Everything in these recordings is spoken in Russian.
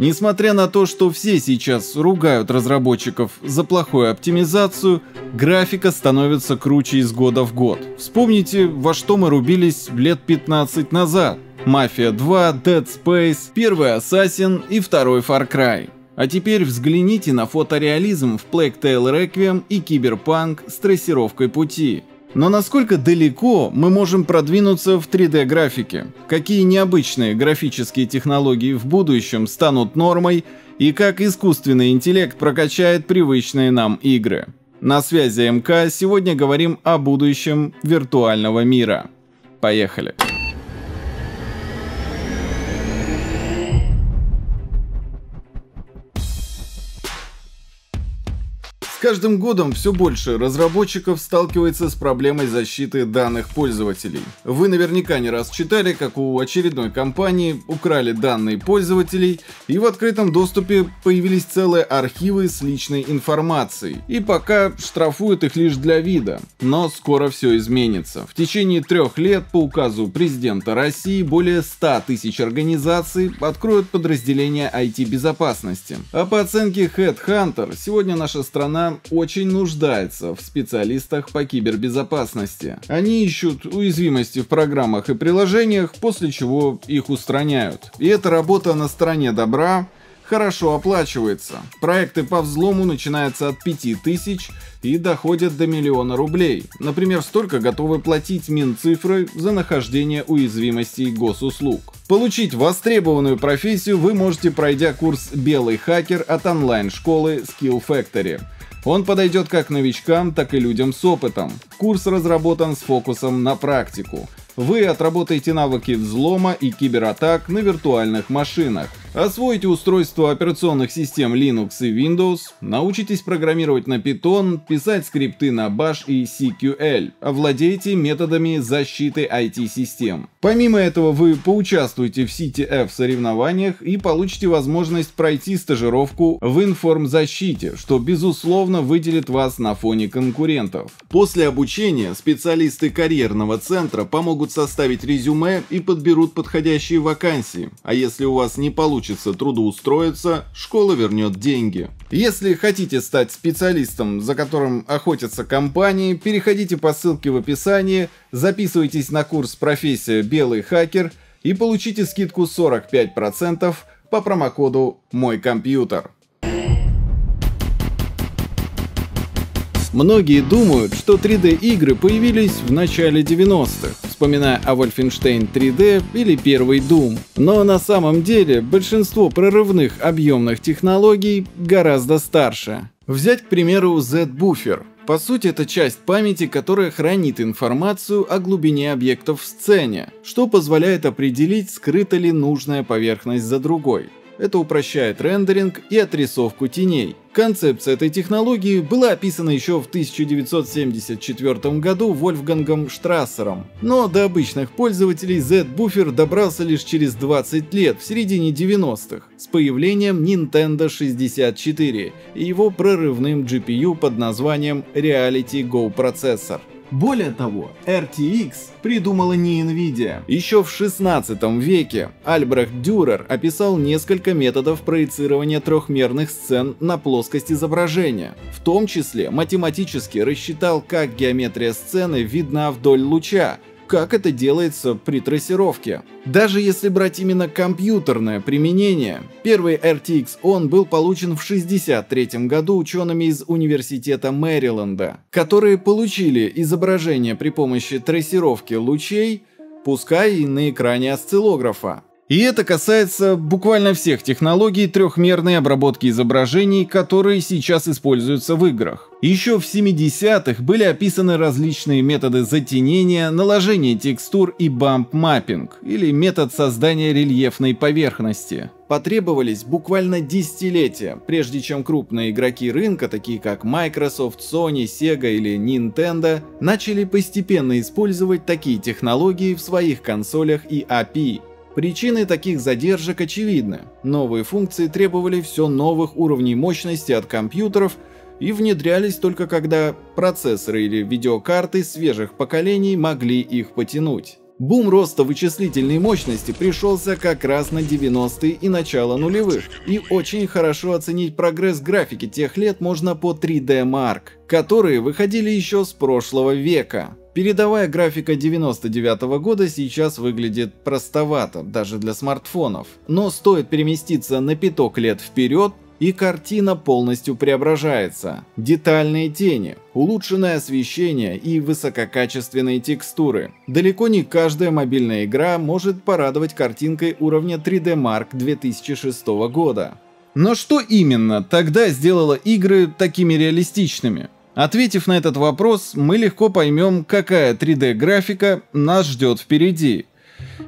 Несмотря на то, что все сейчас ругают разработчиков за плохую оптимизацию, графика становится круче из года в год. Вспомните, во что мы рубились лет 15 назад. Mafia 2, Dead Space, первый Ассасин и второй Far Cry. А теперь взгляните на фотореализм в Plague Tale Requiem и Cyberpunk с трассировкой пути. Но насколько далеко мы можем продвинуться в 3D-графике? Какие необычные графические технологии в будущем станут нормой? И как искусственный интеллект прокачает привычные нам игры? На связи МК, сегодня говорим о будущем виртуального мира. Поехали! С каждым годом все больше разработчиков сталкивается с проблемой защиты данных пользователей. Вы наверняка не раз читали, как у очередной компании украли данные пользователей, и в открытом доступе появились целые архивы с личной информацией. И пока штрафуют их лишь для вида. Но скоро все изменится. В течение 3 лет по указу президента России более 100 тысяч организаций откроют подразделения IT-безопасности. А по оценке Headhunter, сегодня наша страна очень нуждается в специалистах по кибербезопасности. Они ищут уязвимости в программах и приложениях, после чего их устраняют. И эта работа на стороне добра хорошо оплачивается. Проекты по взлому начинаются от 5000 и доходят до 1 000 000 рублей. Например, столько готовы платить Минцифры за нахождение уязвимостей госуслуг. Получить востребованную профессию вы можете, пройдя курс «Белый хакер» от онлайн-школы SkillFactory. Он подойдет как новичкам, так и людям с опытом. Курс разработан с фокусом на практику. Вы отработаете навыки взлома и кибератак на виртуальных машинах, освоите устройство операционных систем Linux и Windows, научитесь программировать на Python, писать скрипты на Bash и CQL, овладеете методами защиты IT-систем. Помимо этого вы поучаствуете в CTF-соревнованиях и получите возможность пройти стажировку в информзащите, что безусловно выделит вас на фоне конкурентов. После обучения специалисты карьерного центра помогут составить резюме и подберут подходящие вакансии, а если у вас не получится трудоустроиться, школа вернет деньги. Если хотите стать специалистом, за которым охотятся компании, переходите по ссылке в описании, записывайтесь на курс «Профессия Белый хакер» и получите скидку 45% по промокоду «Мой компьютер». Многие думают, что 3D-игры появились в начале 90-х, вспоминая о Wolfenstein 3D или первый Doom. Но на самом деле большинство прорывных объемных технологий гораздо старше. Взять, к примеру, Z-Buffer. По сути, это часть памяти, которая хранит информацию о глубине объектов в сцене, что позволяет определить, скрыта ли нужная поверхность за другой. Это упрощает рендеринг и отрисовку теней. Концепция этой технологии была описана еще в 1974 году Вольфгангом Штрассером, но до обычных пользователей Z-Buffer добрался лишь через 20 лет, в середине 90-х, с появлением Nintendo 64 и его прорывным GPU под названием Reality Coprocessor. Более того, RTX придумала не Nvidia. Еще в 16 веке Альбрехт Дюрер описал несколько методов проецирования трехмерных сцен на плоскость изображения. В том числе математически рассчитал, как геометрия сцены видна вдоль луча, как это делается при трассировке. Даже если брать именно компьютерное применение, первый RTX он был получен в 1963 году учеными из Университета Мэриленда, которые получили изображение при помощи трассировки лучей, пускай и на экране осциллографа. И это касается буквально всех технологий трехмерной обработки изображений, которые сейчас используются в играх. Еще в 70-х были описаны различные методы затенения, наложения текстур и бамп-маппинг, или метод создания рельефной поверхности. Потребовались буквально десятилетия, прежде чем крупные игроки рынка, такие как Microsoft, Sony, Sega или Nintendo, начали постепенно использовать такие технологии в своих консолях и API. Причины таких задержек очевидны. Новые функции требовали все новых уровней мощности от компьютеров и внедрялись только когда процессоры или видеокарты свежих поколений могли их потянуть. Бум роста вычислительной мощности пришелся как раз на 90-е и начало нулевых, и очень хорошо оценить прогресс графики тех лет можно по 3D Mark, которые выходили еще с прошлого века. Передовая графика 99-го года сейчас выглядит простовато, даже для смартфонов, но стоит переместиться на пяток лет вперед, и картина полностью преображается. Детальные тени, улучшенное освещение и высококачественные текстуры. Далеко не каждая мобильная игра может порадовать картинкой уровня 3D Mark 2006 года. Но что именно тогда сделало игры такими реалистичными? Ответив на этот вопрос, мы легко поймем, какая 3D-графика нас ждет впереди.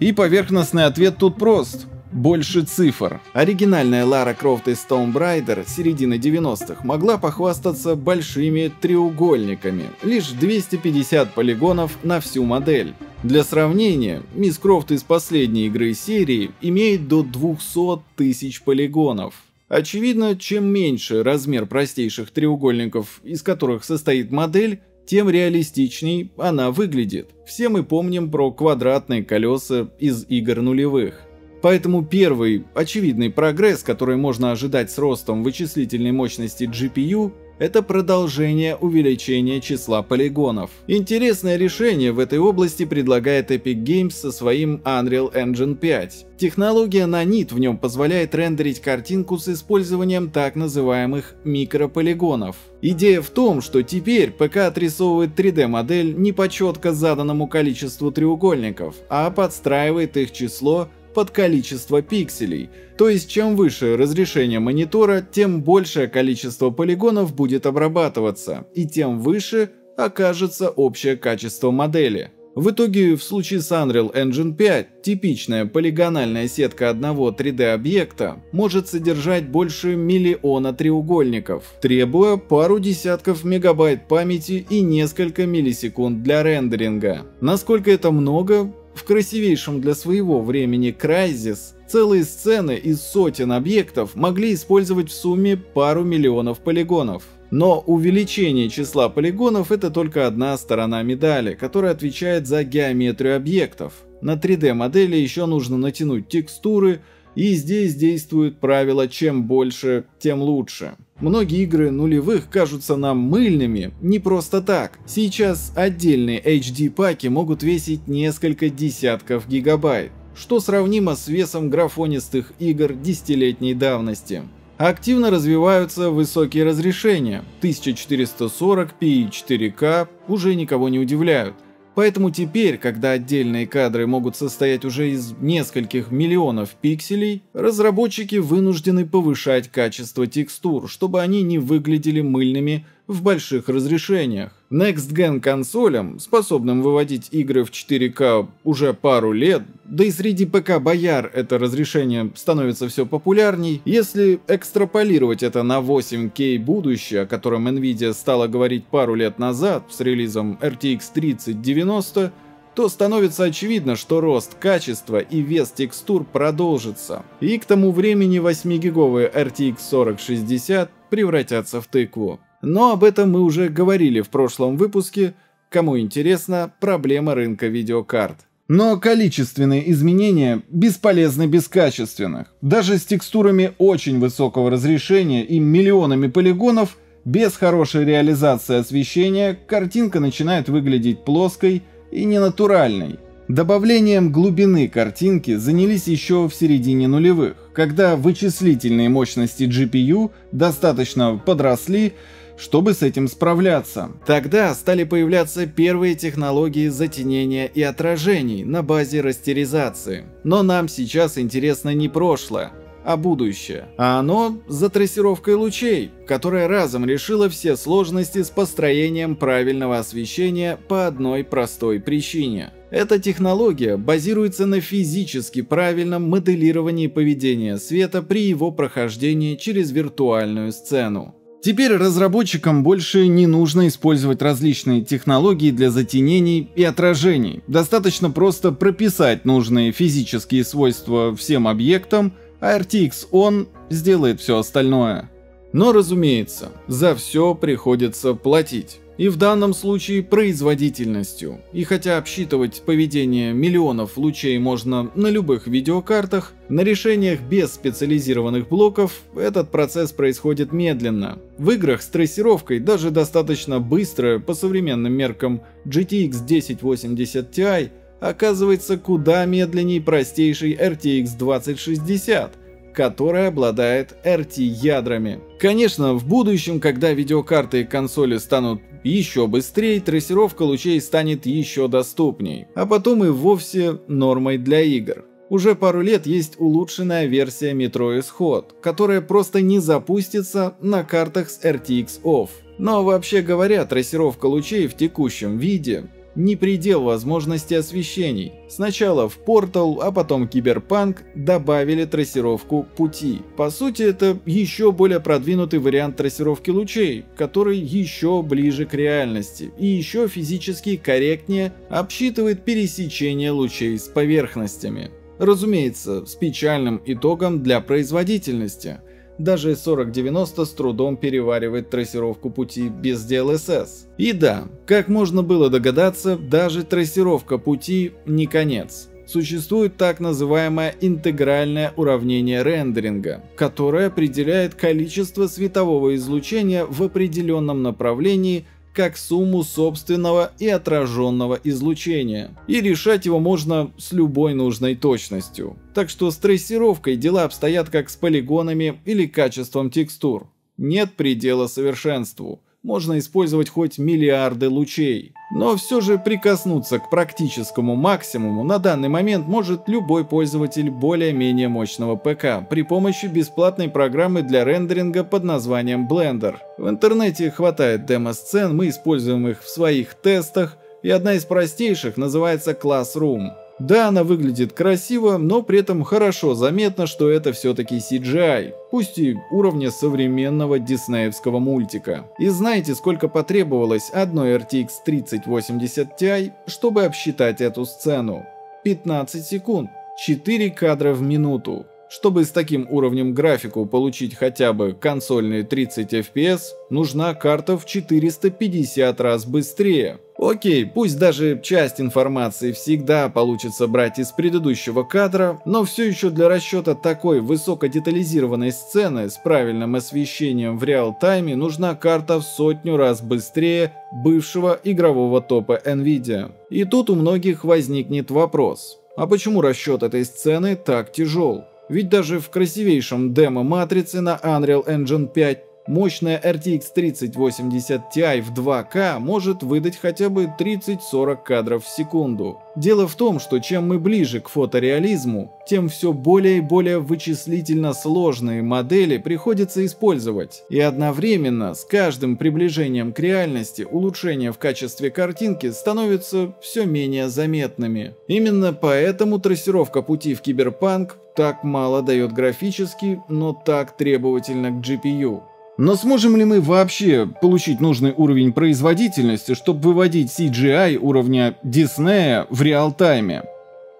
И поверхностный ответ тут прост. Больше цифр. Оригинальная Лара Крофт из Tomb Raider середины 90-х могла похвастаться большими треугольниками, лишь 250 полигонов на всю модель. Для сравнения, Мисс Крофт из последней игры серии имеет до 200 тысяч полигонов. Очевидно, чем меньше размер простейших треугольников, из которых состоит модель, тем реалистичней она выглядит. Все мы помним про квадратные колеса из игр нулевых. Поэтому первый очевидный прогресс, который можно ожидать с ростом вычислительной мощности GPU, это продолжение увеличения числа полигонов. Интересное решение в этой области предлагает Epic Games со своим Unreal Engine 5. Технология на нит в нем позволяет рендерить картинку с использованием так называемых микрополигонов. Идея в том, что теперь ПК отрисовывает 3D-модель не по четко заданному количеству треугольников, а подстраивает их число под количество пикселей, то есть чем выше разрешение монитора, тем большее количество полигонов будет обрабатываться, и тем выше окажется общее качество модели. В итоге в случае с Unreal Engine 5 типичная полигональная сетка одного 3D объекта может содержать больше миллиона треугольников, требуя пару десятков мегабайт памяти и несколько миллисекунд для рендеринга. Насколько это много? В красивейшем для своего времени Crysis целые сцены из сотен объектов могли использовать в сумме пару миллионов полигонов. Но увеличение числа полигонов — это только одна сторона медали, которая отвечает за геометрию объектов. На 3D-модели еще нужно натянуть текстуры, и здесь действует правило «чем больше, тем лучше». Многие игры нулевых кажутся нам мыльными не просто так. Сейчас отдельные HD-паки могут весить несколько десятков гигабайт, что сравнимо с весом графонистых игр десятилетней давности. Активно развиваются высокие разрешения. 1440p и 4K уже никого не удивляют. Поэтому теперь, когда отдельные кадры могут состоять уже из нескольких миллионов пикселей, разработчики вынуждены повышать качество текстур, чтобы они не выглядели мыльными в больших разрешениях. Next-gen консолям, способным выводить игры в 4К уже пару лет, да и среди ПК-бояр это разрешение становится все популярней, если экстраполировать это на 8К будущее, о котором Nvidia стала говорить пару лет назад с релизом RTX 3080, то становится очевидно, что рост качества и вес текстур продолжится, и к тому времени 8-гиговые RTX 4060 превратятся в тыкву. Но об этом мы уже говорили в прошлом выпуске, кому интересно, проблема рынка видеокарт. Но количественные изменения бесполезны без качественных. Даже с текстурами очень высокого разрешения и миллионами полигонов, без хорошей реализации освещения картинка начинает выглядеть плоской и ненатуральной. Добавлением глубины картинки занялись еще в середине нулевых, когда вычислительные мощности GPU достаточно подросли, чтобы с этим справляться. Тогда стали появляться первые технологии затенения и отражений на базе растеризации. Но нам сейчас интересно не прошлое, а будущее. А оно за трассировкой лучей, которая разом решила все сложности с построением правильного освещения по одной простой причине. Эта технология базируется на физически правильном моделировании поведения света при его прохождении через виртуальную сцену. Теперь разработчикам больше не нужно использовать различные технологии для затенений и отражений. Достаточно просто прописать нужные физические свойства всем объектам, а RTX ON сделает все остальное. Но, разумеется, за все приходится платить. и в данном случае производительностью. И хотя обсчитывать поведение миллионов лучей можно на любых видеокартах, на решениях без специализированных блоков этот процесс происходит медленно. В играх с трассировкой даже достаточно быстро, по современным меркам, GTX 1080 Ti оказывается куда медленней простейшей RTX 2060, которая обладает RT-ядрами. Конечно, в будущем, когда видеокарты и консоли станут еще быстрее, трассировка лучей станет еще доступней, а потом и вовсе нормой для игр. Уже пару лет есть улучшенная версия Metro Исход, которая просто не запустится на картах с RTX Off. Но вообще говоря, трассировка лучей в текущем виде не предел возможности освещений. Сначала в Portal, а потом Cyberpunk добавили трассировку пути. По сути, это еще более продвинутый вариант трассировки лучей, который еще ближе к реальности и еще физически корректнее обсчитывает пересечение лучей с поверхностями. Разумеется, с печальным итогом для производительности. Даже 4090 с трудом переваривает трассировку пути без DLSS. И да, как можно было догадаться, даже трассировка пути не конец. Существует так называемое интегральное уравнение рендеринга, которое определяет количество светового излучения в определенном направлении как сумму собственного и отраженного излучения, и решать его можно с любой нужной точностью. Так что с трассировкой дела обстоят как с полигонами или качеством текстур. Нет предела совершенству, можно использовать хоть миллиарды лучей. Но все же прикоснуться к практическому максимуму на данный момент может любой пользователь более-менее мощного ПК при помощи бесплатной программы для рендеринга под названием Blender. В интернете хватает демо-сцен, мы используем их в своих тестах, и одна из простейших называется Classroom. Да, она выглядит красиво, но при этом хорошо заметно, что это все-таки CGI, пусть и уровня современного диснеевского мультика. И знаете, сколько потребовалось одной RTX 3080 Ti, чтобы обсчитать эту сцену? 15 секунд, 4 кадра в минуту. Чтобы с таким уровнем графику получить хотя бы консольные 30 FPS, нужна карта в 450 раз быстрее. Окей, пусть даже часть информации всегда получится брать из предыдущего кадра, но все еще для расчета такой высокодетализированной сцены с правильным освещением в реал-тайме нужна карта в 100 раз быстрее бывшего игрового топа Nvidia. И тут у многих возникнет вопрос, а почему расчет этой сцены так тяжел? Ведь даже в красивейшем демо-матрице на Unreal Engine 5 мощная RTX 3080 Ti в 2К может выдать хотя бы 30-40 кадров в секунду. Дело в том, что чем мы ближе к фотореализму, тем все более и более вычислительно сложные модели приходится использовать. И одновременно с каждым приближением к реальности улучшения в качестве картинки становятся все менее заметными. Именно поэтому трассировка пути в Cyberpunk так мало дает графически, но так требовательно к GPU. Но сможем ли мы вообще получить нужный уровень производительности, чтобы выводить CGI уровня Диснея в реал-тайме?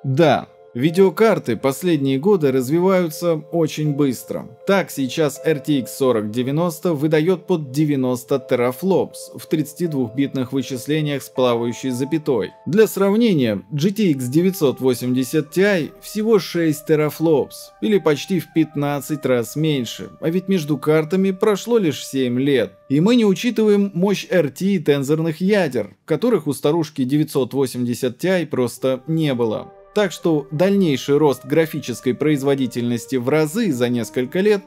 Да, видеокарты последние годы развиваются очень быстро. Так, сейчас RTX 4090 выдает под 90 терафлопс в 32-битных вычислениях с плавающей запятой. Для сравнения, GTX 980 Ti всего 6 терафлопс, или почти в 15 раз меньше, а ведь между картами прошло лишь 7 лет. И мы не учитываем мощь RT тензорных ядер, которых у старушки 980 Ti просто не было. Так что дальнейший рост графической производительности в разы за несколько лет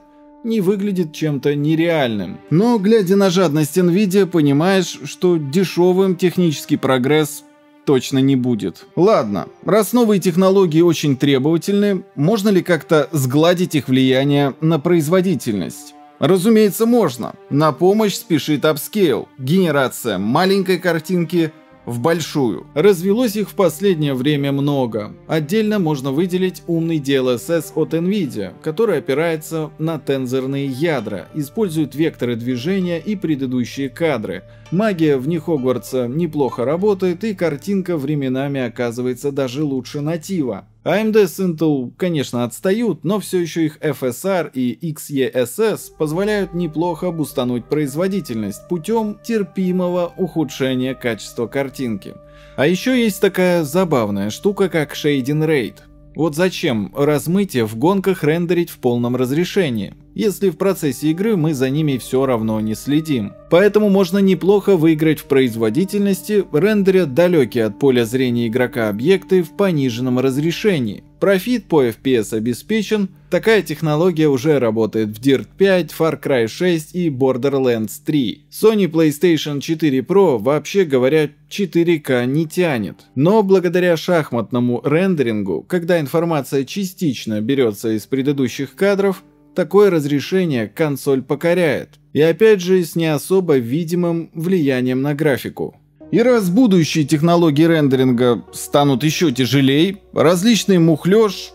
не выглядит чем-то нереальным. Но глядя на жадность Nvidia, понимаешь, что дешевым технический прогресс точно не будет. Ладно, раз новые технологии очень требовательны, можно ли как-то сгладить их влияние на производительность? Разумеется, можно. На помощь спешит апскейл, генерация маленькой картинки в большую. Развелось их в последнее время много. Отдельно можно выделить умный DLSS от Nvidia, который опирается на тензорные ядра, использует векторы движения и предыдущие кадры. Магия вне Хогвартса неплохо работает, и картинка временами оказывается даже лучше натива. AMD с Intel, конечно, отстают, но все еще их FSR и XeSS позволяют неплохо обустануть производительность путем терпимого ухудшения качества картинки. А еще есть такая забавная штука, как Shading Rate. Вот зачем размытие в гонках рендерить в полном разрешении, если в процессе игры мы за ними все равно не следим. Поэтому можно неплохо выиграть в производительности, рендеря далекие от поля зрения игрока объекты в пониженном разрешении. Профит по FPS обеспечен, такая технология уже работает в Dirt 5, Far Cry 6 и Borderlands 3. Sony PlayStation 4 Pro, вообще говоря, 4К не тянет. Но благодаря шахматному рендерингу, когда информация частично берется из предыдущих кадров, такое разрешение консоль покоряет. И опять же с не особо видимым влиянием на графику. И раз будущие технологии рендеринга станут еще тяжелее, различный мухлёж,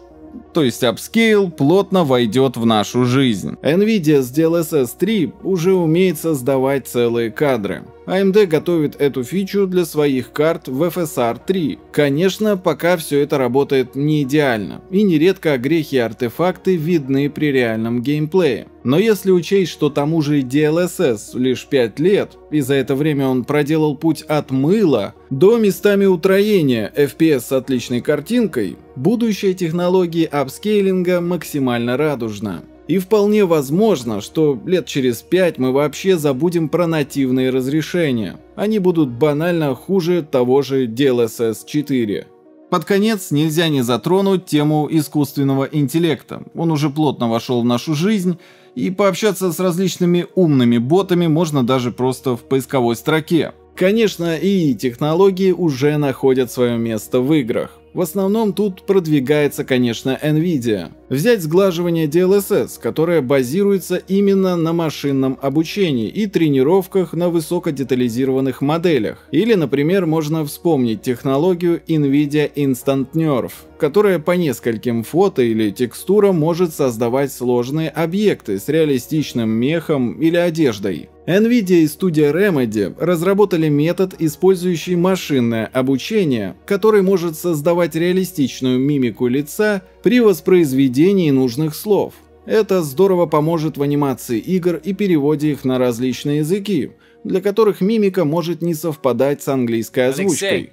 то есть апскейл, плотно войдет в нашу жизнь. Nvidia с DLSS 3 уже умеет создавать целые кадры. AMD готовит эту фичу для своих карт в FSR 3. Конечно, пока все это работает не идеально, и нередко огрехи и артефакты видны при реальном геймплее. Но если учесть, что тому же DLSS лишь 5 лет, и за это время он проделал путь от мыла до местами утроения FPS с отличной картинкой, будущее технологии апскейлинга максимально радужно. И вполне возможно, что лет через 5 мы вообще забудем про нативные разрешения. Они будут банально хуже того же DLSS 4. Под конец нельзя не затронуть тему искусственного интеллекта. Он уже плотно вошел в нашу жизнь, и пообщаться с различными умными ботами можно даже просто в поисковой строке. Конечно, и технологии уже находят свое место в играх. В основном тут продвигается, конечно, Nvidia. Взять сглаживание DLSS, которое базируется именно на машинном обучении и тренировках на высокодетализированных моделях. Или, например, можно вспомнить технологию Nvidia Instant Nerf, которая по нескольким фото или текстурам может создавать сложные объекты с реалистичным мехом или одеждой. Nvidia и студия Remedy разработали метод, использующий машинное обучение, который может создавать реалистичную мимику лица при воспроизведении нужных слов. Это здорово поможет в анимации игр и переводе их на различные языки, для которых мимика может не совпадать с английской озвучкой.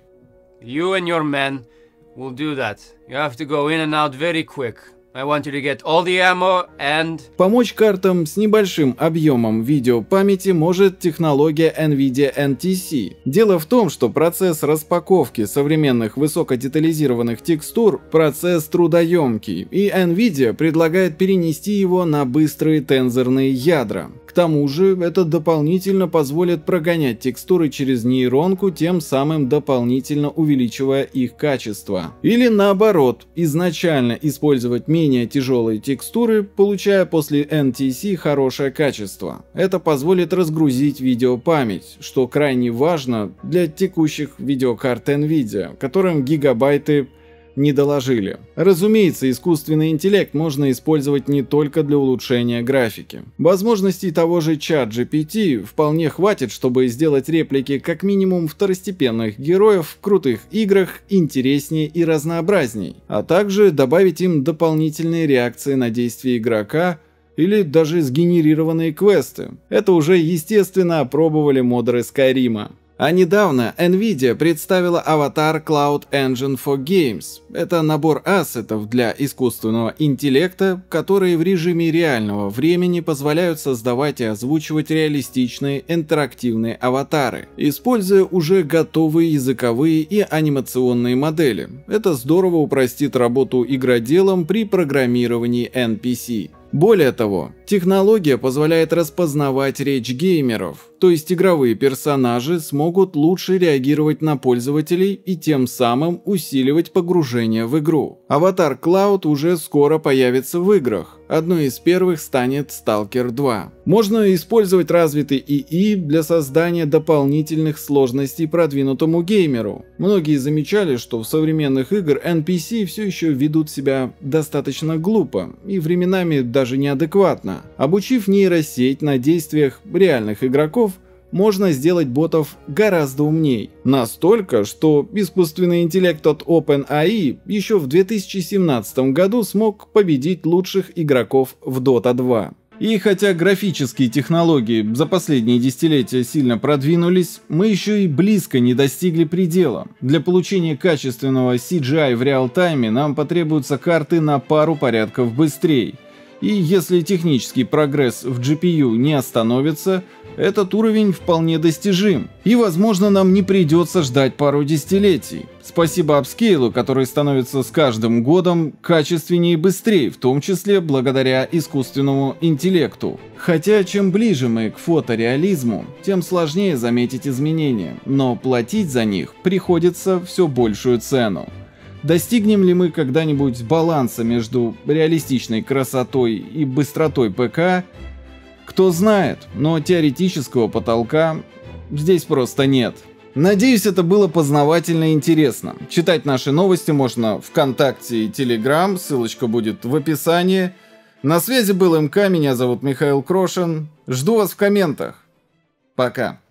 Помочь картам с небольшим объемом видеопамяти может технология Nvidia NTC. Дело в том, что процесс распаковки современных высокодетализированных текстур – процесс трудоемкий, и Nvidia предлагает перенести его на быстрые тензорные ядра. К тому же это дополнительно позволит прогонять текстуры через нейронку, тем самым дополнительно увеличивая их качество. Или наоборот, изначально использовать менее тяжелые текстуры, получая после NTC хорошее качество. Это позволит разгрузить видеопамять, что крайне важно для текущих видеокарт Nvidia, которым гигабайты не доложили. Разумеется, искусственный интеллект можно использовать не только для улучшения графики. Возможностей того же ChatGPT вполне хватит, чтобы сделать реплики как минимум второстепенных героев в крутых играх интереснее и разнообразней, а также добавить им дополнительные реакции на действия игрока или даже сгенерированные квесты. Это уже, естественно, опробовали модеры Skyrim'а. А недавно Nvidia представила аватар Cloud Engine for Games. Это набор ассетов для искусственного интеллекта, которые в режиме реального времени позволяют создавать и озвучивать реалистичные интерактивные аватары, используя уже готовые языковые и анимационные модели. Это здорово упростит работу игроделам при программировании NPC. Более того, технология позволяет распознавать речь геймеров, то есть игровые персонажи смогут лучше реагировать на пользователей и тем самым усиливать погружение в игру. Аватар Cloud уже скоро появится в играх, одной из первых станет Stalker 2. Можно использовать развитый ИИ для создания дополнительных сложностей продвинутому геймеру. Многие замечали, что в современных игр NPC все еще ведут себя достаточно глупо и временами даже неадекватно. Обучив нейросеть на действиях реальных игроков, можно сделать ботов гораздо умней. Настолько, что искусственный интеллект от OpenAI еще в 2017 году смог победить лучших игроков в Dota 2. И хотя графические технологии за последние десятилетия сильно продвинулись, мы еще и близко не достигли предела. Для получения качественного CGI в реал-тайме нам потребуются карты на пару порядков быстрее. И если технический прогресс в GPU не остановится, этот уровень вполне достижим. И возможно, нам не придется ждать пару десятилетий. Спасибо апскейлу, который становится с каждым годом качественнее и быстрее, в том числе благодаря искусственному интеллекту. Хотя чем ближе мы к фотореализму, тем сложнее заметить изменения, но платить за них приходится все большую цену. Достигнем ли мы когда-нибудь баланса между реалистичной красотой и быстротой ПК? Кто знает, но теоретического потолка здесь просто нет. Надеюсь, это было познавательно и интересно. Читать наши новости можно ВКонтакте и Телеграм, ссылочка будет в описании. На связи был МК, меня зовут Михаил Крошин. Жду вас в комментах. Пока.